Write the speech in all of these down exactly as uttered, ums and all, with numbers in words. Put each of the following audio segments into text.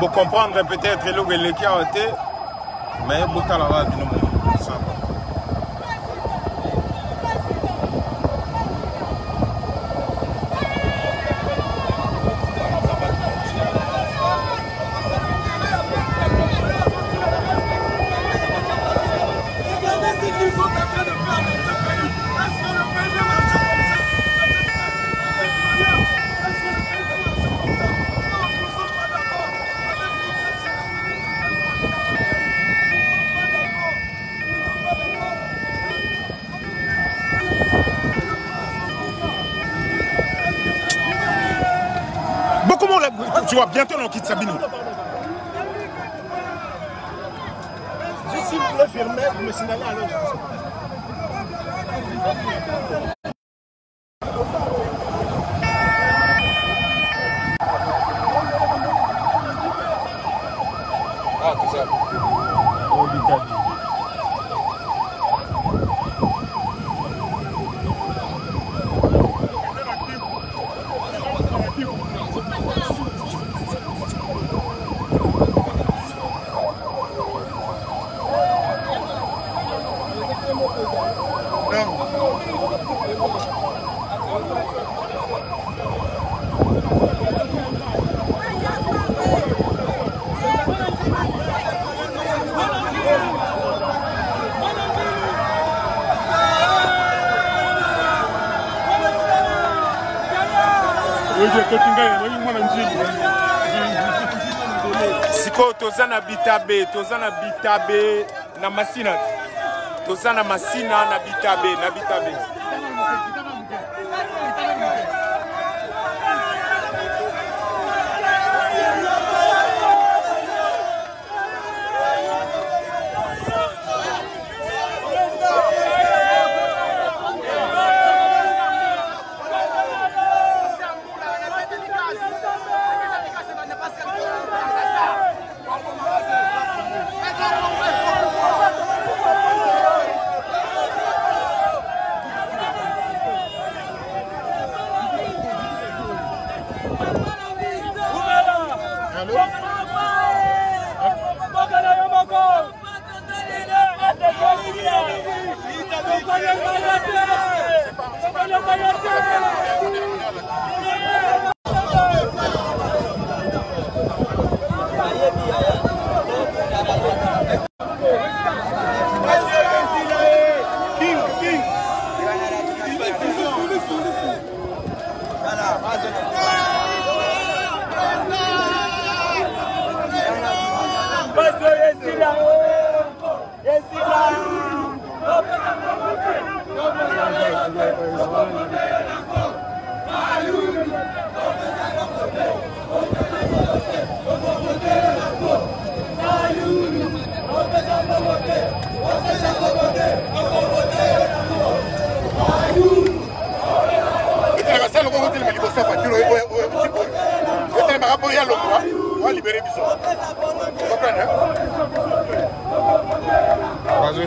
vous comprendre peut-être le relais qui a été, mais vous avez la radio. Tu vois, bientôt on quitte Sabino. Je suis préféré, vous me signalez à l'autre. Siko tozana bitabe, tozana bitabe na masina, tozana masina na bitabe, na bitabe.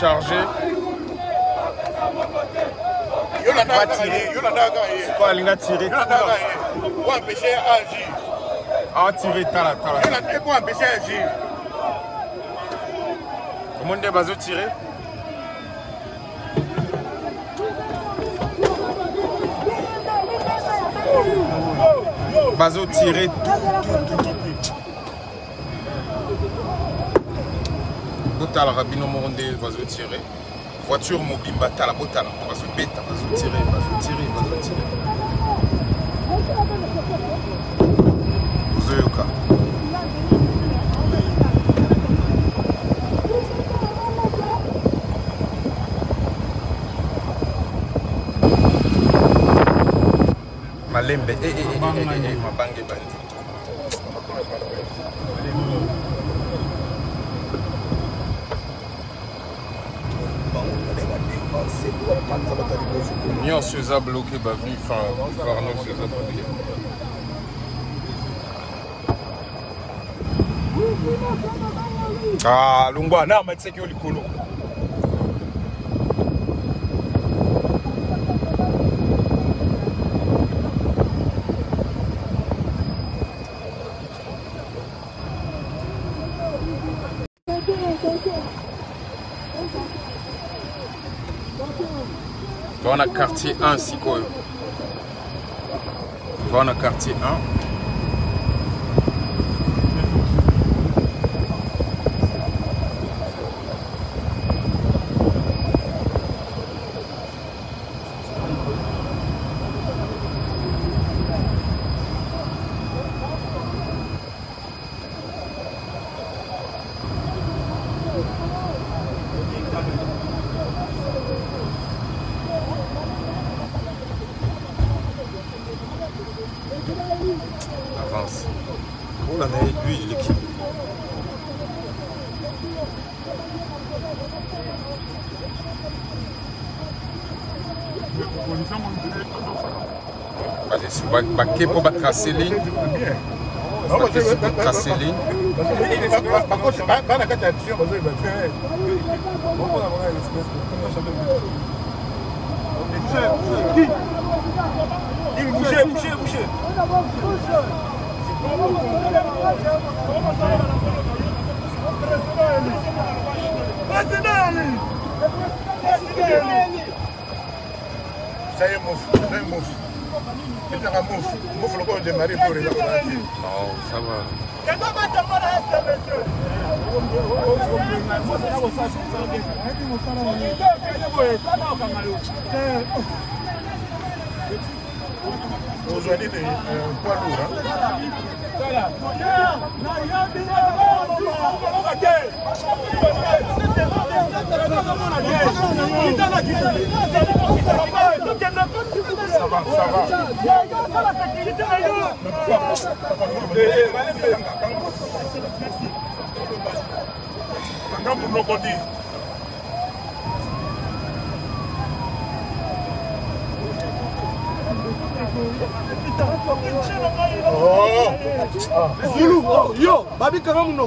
Chargé. Il va tirer. C'est quoi, il a tiré? Pour empêcher agir. Ah, tirer, t'as la tala. Il a tiré pour empêcher agir. Comment des bases tirés? Bases tirés, tout, tout, tout. Botala Rabino Moronde va se tirer. Voiture Mobimba Tala Botala va se bêta, va se tirer, va se tirer, va se tirer. Zoyoka. Malembe, eh eh eh eh eh, ma bangue bandi. Nyon se a bloqué, bah venu faire nous se a bloqué. Ah, Lungwa, non, mais c'est que le colo. On a quartier un, Sikoyo. On a quartier un. Avance. Oh là, lui, je l'équipe. Allez, si vous pour battre tracé ligne. Par contre, c'est pas la candidature. Bougez, bougez, bougez. Ça y est, mouf, même mouf. C'est un mouf. Mouf, le corps de Marie pour les enfants. Non, ça va. Aujourd'hui, c'est un poids lourd. Ça va, ça va. Oh, yo, baby, comment nous nous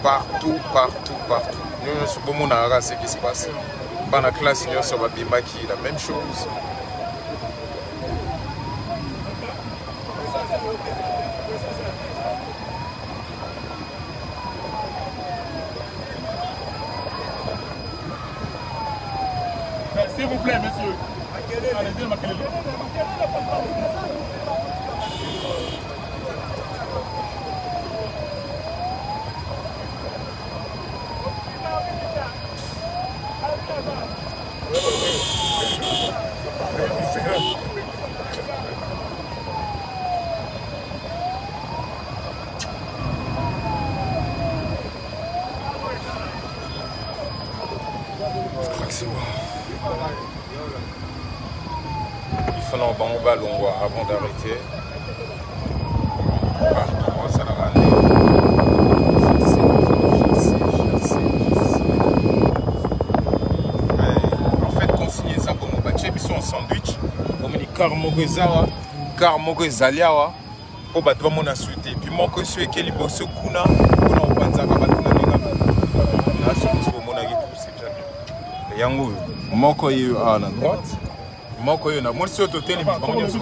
partout, partout, partout. Nous sommes en ce qui se passe. Dans la classe, nous sommes à Bimaki, la même chose. S'il vous plaît, monsieur. On va l'on voit avant d'arrêter. En fait, consigné ça pour mon bâtiment, ils sont en sandwich. On me dit car Morezawa, car Morezaliawa, on va devoir m'en insulter. Puis moi, que celui qui est libre, ce kuna, kuna au Banzaka, on va tout donner. Là, c'est pour mon avis, c'est jamais. Et Yango, moi, quand il y a à la droite. Moi, je suis moi, je suis au téléphone. Je suis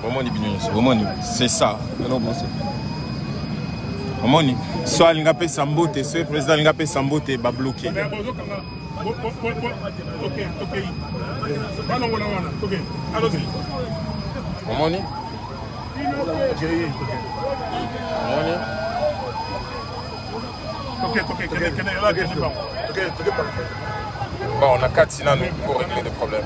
au téléphone. C'est ça. Soit le président Sambote va bloquer. Ok, ok. Ok, allons-y. Comment on est? Ok, ok, bon, on a quatre signaux pour régler le problème.